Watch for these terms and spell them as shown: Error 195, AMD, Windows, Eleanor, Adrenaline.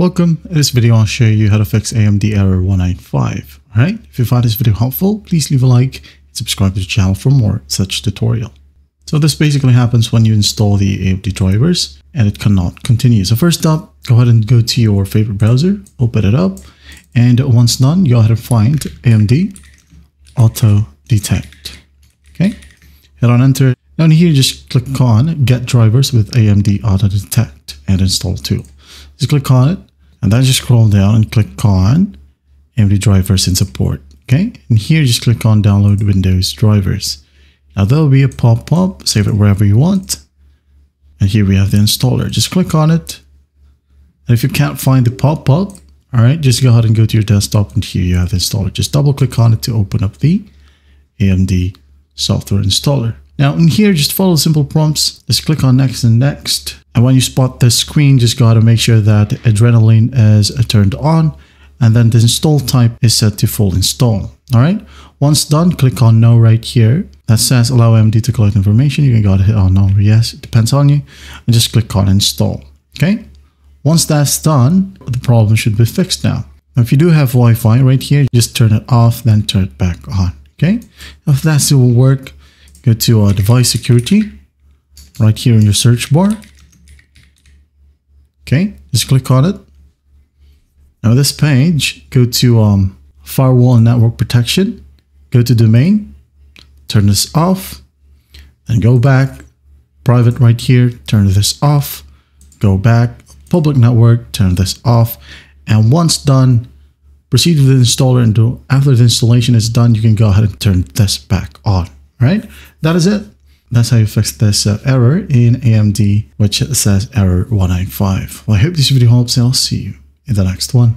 Welcome. In this video, I'll show you how to fix AMD Error 195. All right. If you find this video helpful, please leave a like and subscribe to the channel for more such tutorial. So this basically happens when you install the AMD drivers and it cannot continue. So first up, go ahead and go to your favorite browser, open it up, and once done, go ahead and find AMD Auto Detect. Okay. Hit on enter. Down here, just click on Get Drivers with AMD Auto Detect and Install Tool. Just click on it. And then just scroll down and click on AMD drivers in support. Okay. And here just click on download Windows drivers. Now there'll be a pop-up, save it wherever you want. And here we have the installer. Just click on it. And if you can't find the pop-up, all right, just go ahead and go to your desktop and here you have the installer. Just double click on it to open up the AMD software installer. Now in here, just follow simple prompts. Just click on next and next. And when you spot this screen, just got to make sure that Adrenaline is turned on. And then the install type is set to full install. All right. Once done, click on no right here. That says allow AMD to collect information. You can go to hit on no or yes. It depends on you. And just click on install. Okay. Once that's done, the problem should be fixed now. Now if you do have Wi-Fi right here, just turn it off, then turn it back on. Okay. If that still will work, go to device security right here in your search bar. Okay, just click on it. Now this page, go to firewall and network protection, go to domain, turn this off, and go back, private right here, turn this off, go back, public network, turn this off, and once done, proceed with the installer and after the installation is done, you can go ahead and turn this back on, right? That is it. That's how you fix this error in AMD, which says error 195. Well, I hope this video helps and I'll see you in the next one.